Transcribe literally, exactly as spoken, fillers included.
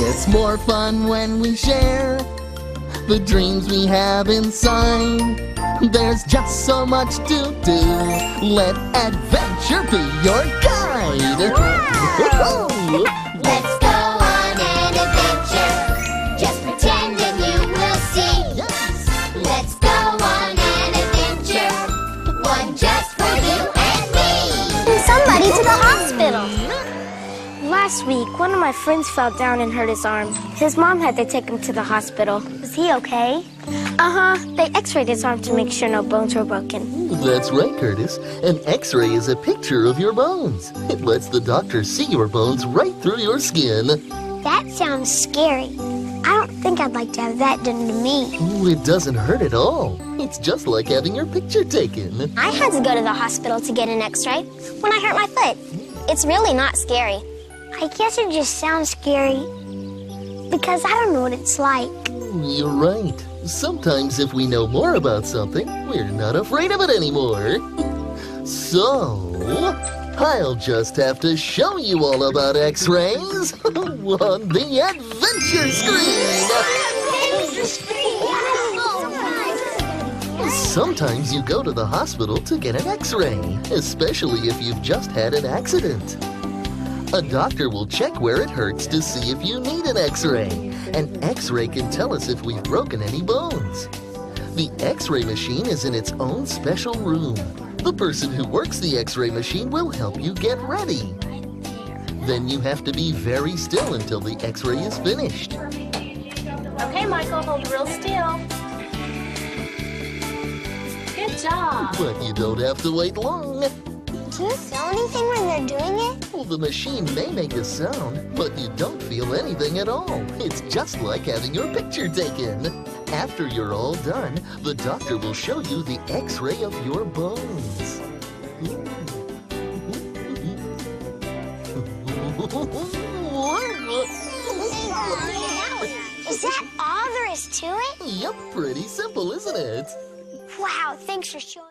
It's more fun when we share the dreams we have inside. There's just so much to do. Let adventure be your guide. Wow. Let's go on an adventure. Just pretend and you will see. Yes. Let's go on an adventure. One just for you and me. And somebody to the hospital. Last week, one of my friends fell down and hurt his arm. His mom had to take him to the hospital. Is he okay? Uh-huh. They x-rayed his arm to make sure no bones were broken. That's right, Curtis. An x-ray is a picture of your bones. It lets the doctor see your bones right through your skin. That sounds scary. I don't think I'd like to have that done to me. Ooh, it doesn't hurt at all. It's just like having your picture taken. I had to go to the hospital to get an x-ray when I hurt my foot. It's really not scary. I guess it just sounds scary, because I don't know what it's like. You're right. Sometimes if we know more about something, we're not afraid of it anymore. So, I'll just have to show you all about X-rays on the adventure screen! Sometimes you go to the hospital to get an X-ray, especially if you've just had an accident. A doctor will check where it hurts to see if you need an X-ray. An X-ray can tell us if we've broken any bones. The X-ray machine is in its own special room. The person who works the X-ray machine will help you get ready. Then you have to be very still until the X-ray is finished. Okay, Michael, hold real still. Good job. But you don't have to wait long. Can you feel anything when they're doing it? Well, the machine may make a sound, but you don't feel anything at all. It's just like having your picture taken. After you're all done, the doctor will show you the X-ray of your bones. Is that all there is to it? Yep, pretty simple, isn't it? Wow, thanks for showing.